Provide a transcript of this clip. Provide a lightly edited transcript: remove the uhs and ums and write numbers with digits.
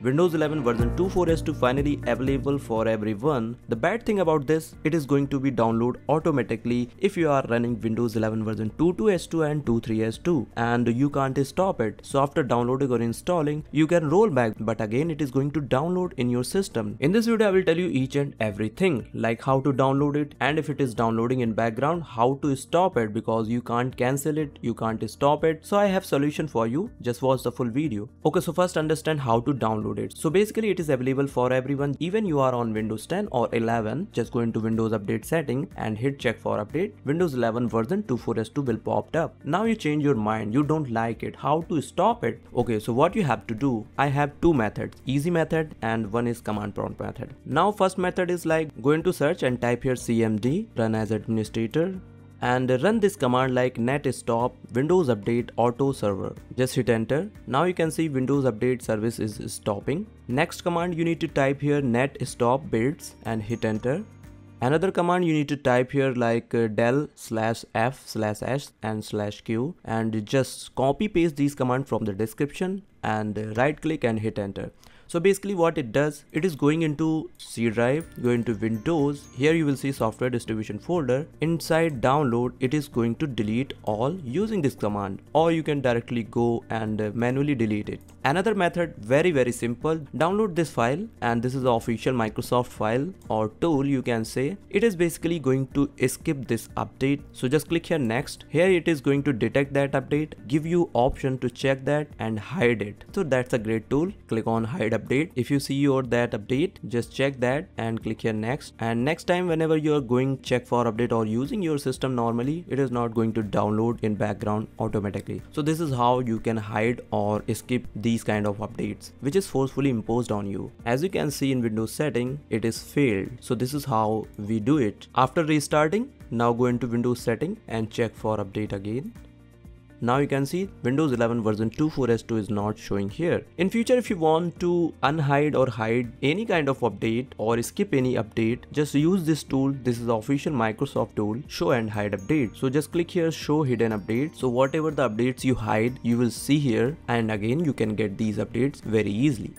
Windows 11 version 24H2 finally available for everyone. The bad thing about this, it is going to be downloaded automatically if you are running Windows 11 version 22H2 and 23H2, and you can't stop it. So after downloading or installing, you can roll back, but again it is going to download in your system. In this video I will tell you each and everything, like how to download it, and if it is downloading in background, how to stop it, because you can't cancel it, you can't stop it. So I have solution for you, just watch the full video. Okay, so first understand how to download it. So basically it is available for everyone, even you are on Windows 10 or 11. Just go into Windows update setting and hit check for update. Windows 11 version 24H2 will pop up. Now you change your mind, you don't like it, how to stop it? Okay, so what you have to do, I have two methods, easy method and one is command prompt method. Now first method is like, go into search and type here cmd run as administrator and run this command like net stop windows update auto server. Just hit enter. Now you can see Windows update service is stopping. Next command you need to type here net stop bits and hit enter. Another command you need to type here like del/f/s/h/q and just copy paste these commands from the description and right click and hit enter. So basically what it does, it is going into C drive, go into Windows, here you will see software distribution folder, inside download it is going to delete all using this command, or you can directly go and manually delete it. Another method, very simple, download this file, and this is the official Microsoft file or tool you can say. It is basically going to skip this update, so just click here next. Here it is going to detect that update, give you option to check that and hide it. So that's a great tool, click on hide update. If you see your that update, just check that and click here next, and next time whenever you are going check for update or using your system normally, it is not going to download in background automatically. So this is how you can hide or skip these kind of updates which is forcefully imposed on you. As you can see in Windows setting, it is failed. So this is how we do it. After restarting, now go into Windows setting and check for update again. Now you can see Windows 11 version 24H2 is not showing here. In future, if you want to unhide or hide any kind of update or skip any update, just use this tool. This is the official Microsoft tool, show and hide update. So just click here show hidden update. So whatever the updates you hide, you will see here, and again you can get these updates very easily.